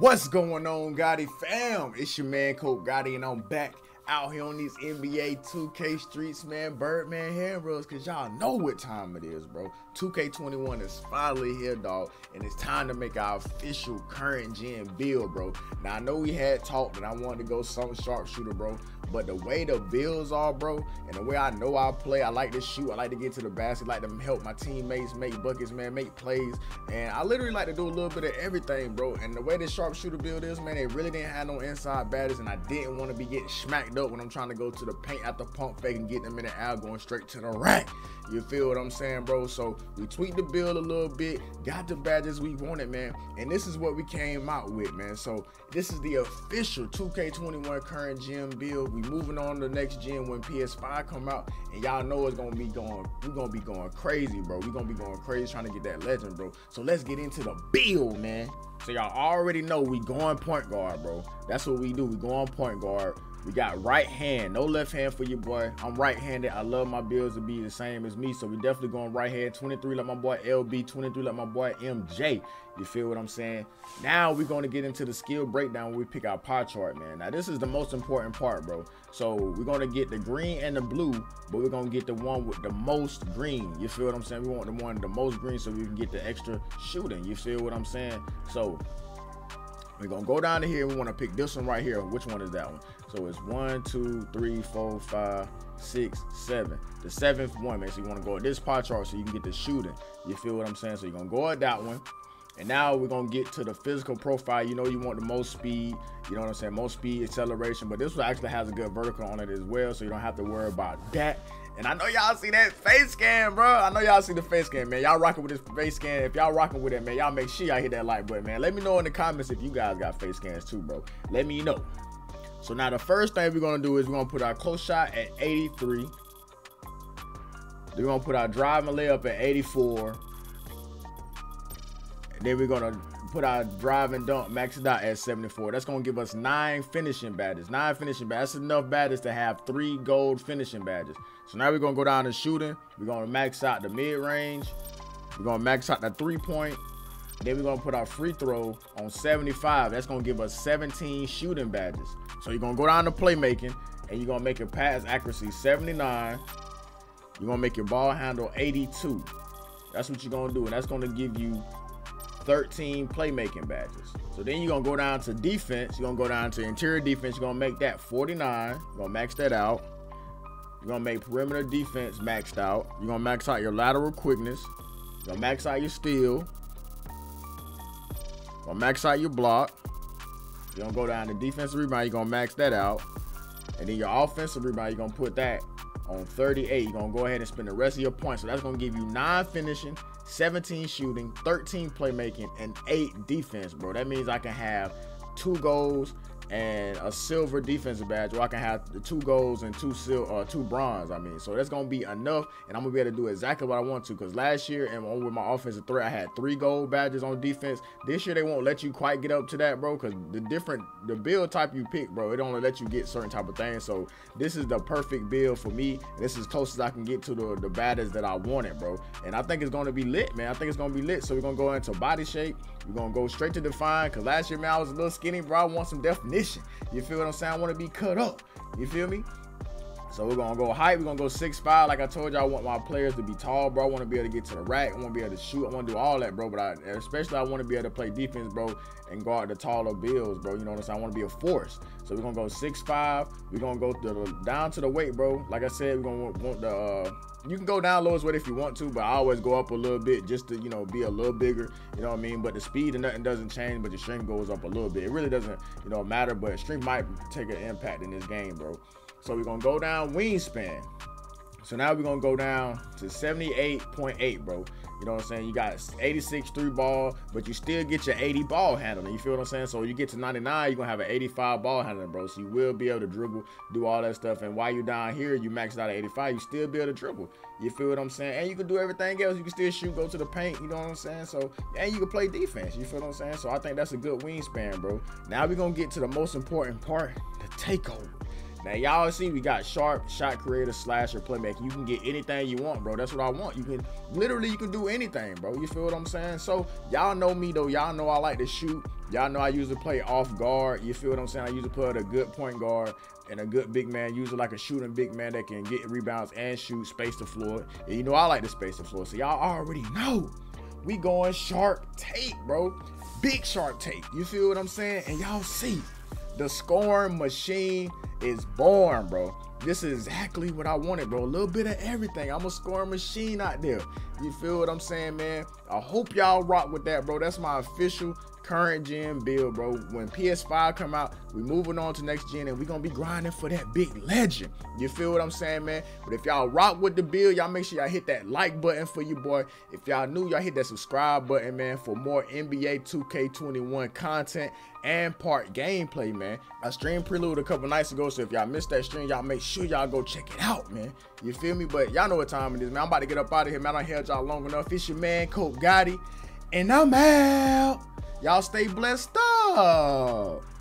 What's going on, Gotti fam? It's your man CopeGotti, and I'm back out here on these NBA 2K streets, man. Birdman Heroes, cause y'all know what time it is, bro. 2K21 is finally here, dog, and it's time to make our official current gen build, bro. Now I know we had talked that I wanted to go some sharpshooter, bro, but the way the builds are, bro, and the way I know I play, I like to shoot, I like to get to the basket, I like to help my teammates make buckets, man, make plays, and I literally like to do a little bit of everything, bro. And the way this sharpshooter build is, man, they really didn't have no inside batters, and I didn't want to be getting smacked up when I'm trying to go to the paint after pump fake and get them in the air going straight to the rack. You feel what I'm saying, bro? So we tweaked the build a little bit, got the badges we wanted, man, and this is what we came out with, man. So this is the official 2K21 current gen build. We moving on to the next gen when PS5 come out, and y'all know it's gonna be going, we're gonna be going crazy, bro. We're gonna be going crazy trying to get that legend, bro. So let's get into the build, man. So y'all already know we going point guard, bro. That's what we do. We going point guard. We got right hand, no left hand for your boy. I'm right-handed. I love my builds to be the same as me, so we definitely going right hand. 23 like my boy LB, 23 like my boy MJ. You feel what I'm saying? Now we're going to get into the skill breakdown when we pick our pie chart, man. Now this is the most important part, bro. So we're going to get the green and the blue, but we're going to get the one with the most green. You feel what I'm saying? We want the one with the most green so we can get the extra shooting. You feel what I'm saying? So we're gonna go down to here. We want to pick this one right here. Which one is that one? So it's 1, 2, 3, 4, 5, 6, 7. The seventh one, man. So you want to go at this pie chart so you can get the shooting. You feel what I'm saying? So you're gonna go at that one. And now we're gonna get to the physical profile. You know you want the most speed, you know what I'm saying? Most speed, acceleration, but this one actually has a good vertical on it as well, so you don't have to worry about that. And I know y'all see that face scan, bro. I know y'all see the face scan, man. Y'all rocking with this face scan. If y'all rocking with it, man, y'all make sure y'all hit that like button, man. Let me know in the comments if you guys got face scans too, bro. Let me know. So now the first thing we're gonna do is we're gonna put our close shot at 83. We're gonna put our drive and layup at 84. And then we're gonna put our drive and dunk maxed out at 74. That's gonna give us 9 finishing badges. 9 finishing badges. That's enough badges to have 3 gold finishing badges. So now we're gonna go down to shooting. We're gonna max out the mid-range. We're gonna max out the three-point. Then we're gonna put our free throw on 75. That's gonna give us 17 shooting badges. So you're gonna go down to playmaking, and you're gonna make your pass accuracy 79. You're gonna make your ball handle 82. That's what you're gonna do, and that's gonna give you 13 playmaking badges. So then you're gonna go down to defense. You're gonna go down to interior defense. You're gonna make that 49. You're gonna max that out. You're gonna make perimeter defense maxed out. You're gonna max out your lateral quickness. You're gonna max out your steal. You're gonna max out your block. You're gonna go down to defensive rebound. You're gonna max that out. And then your offensive rebound, you're gonna put that on 38. You're gonna go ahead and spend the rest of your points. So that's gonna give you 9 finishing, 17 shooting, 13 playmaking, and 8 defense, bro. That means I can have 2 goals and a silver defensive badge, or I can have the 2 goals and 2 bronze, I mean. So that's gonna be enough, and I'm gonna be able to do exactly what I want to, because last year and with my offensive threat, I had 3 gold badges on defense. This year they won't let you quite get up to that, bro, because the build type you pick, bro, it only lets you get certain type of things. So this is the perfect build for me. This is close as I can get to the badges that I wanted, bro, and I think it's gonna be lit, man. I think it's gonna be lit. So we're gonna go into body shape. We're gonna go straight to define, because last year, man, I was a little skinny, bro. I want some definition. You feel what I'm saying? I want to be cut up. You feel me? So we're gonna go height. We're gonna go 6'5". Like I told you, I want my players to be tall, bro. I want to be able to get to the rack. I want to be able to shoot. I want to do all that, bro. But especially I want to be able to play defense, bro, and guard the taller bills, bro. You know what I'm saying? I want to be a force. So we're gonna go 6'5". We're gonna go down to the weight, bro. Like I said, we're gonna want the. You can go down low as well if you want to, but I always go up a little bit just to, you know, be a little bigger, you know what I mean? But the speed and nothing doesn't change, but your strength goes up a little bit. It really doesn't, you know, matter, but strength might take an impact in this game, bro. So we're gonna go down wingspan. So now we're gonna go down to 78.8, bro. You know what I'm saying? You got 86 3 ball, but you still get your 80 ball handling. You feel what I'm saying? So you get to 99, you're gonna have an 85 ball handling, bro. So you will be able to dribble, do all that stuff. And while you're down here, you maxed out at 85, you still be able to dribble. You feel what I'm saying? And you can do everything else. You can still shoot, go to the paint, you know what I'm saying? So, and you can play defense. You feel what I'm saying? So I think that's a good wingspan, bro. Now we're gonna get to the most important part, the takeover. Now y'all see we got sharp, shot creator, slasher, playmaker. You can get anything you want, bro. That's what I want. You can literally, you can do anything, bro. You feel what I'm saying? So y'all know me though. Y'all know I like to shoot. Y'all know I usually play off guard. You feel what I'm saying? I usually play with a good point guard and a good big man, usually like a shooting big man that can get rebounds and shoot, space the floor. And you know I like to space the floor. So y'all already know we going sharp tape, bro. Big sharp tape. You feel what I'm saying? And y'all see, the scoring machine is born, bro. This is exactly what I wanted, bro. A little bit of everything. I'm a scoring machine out there. You feel what I'm saying, man? I hope y'all rock with that, bro. That's my official current gen build, bro. When PS5 come out, we moving on to next gen, and we gonna be grinding for that big legend. You feel what I'm saying, man? But if y'all rock with the build, y'all make sure y'all hit that like button for you, boy. If y'all new, y'all hit that subscribe button, man, for more NBA 2K21 content and part gameplay, man. I streamed Prelude a couple nights ago, so if y'all missed that stream, y'all make sure y'all go check it out, man. You feel me? But y'all know what time it is, man. I'm about to get up out of here, man. I done held y'all long enough. It's your man, CopeGotti, and I'm out. Y'all stay blessed up.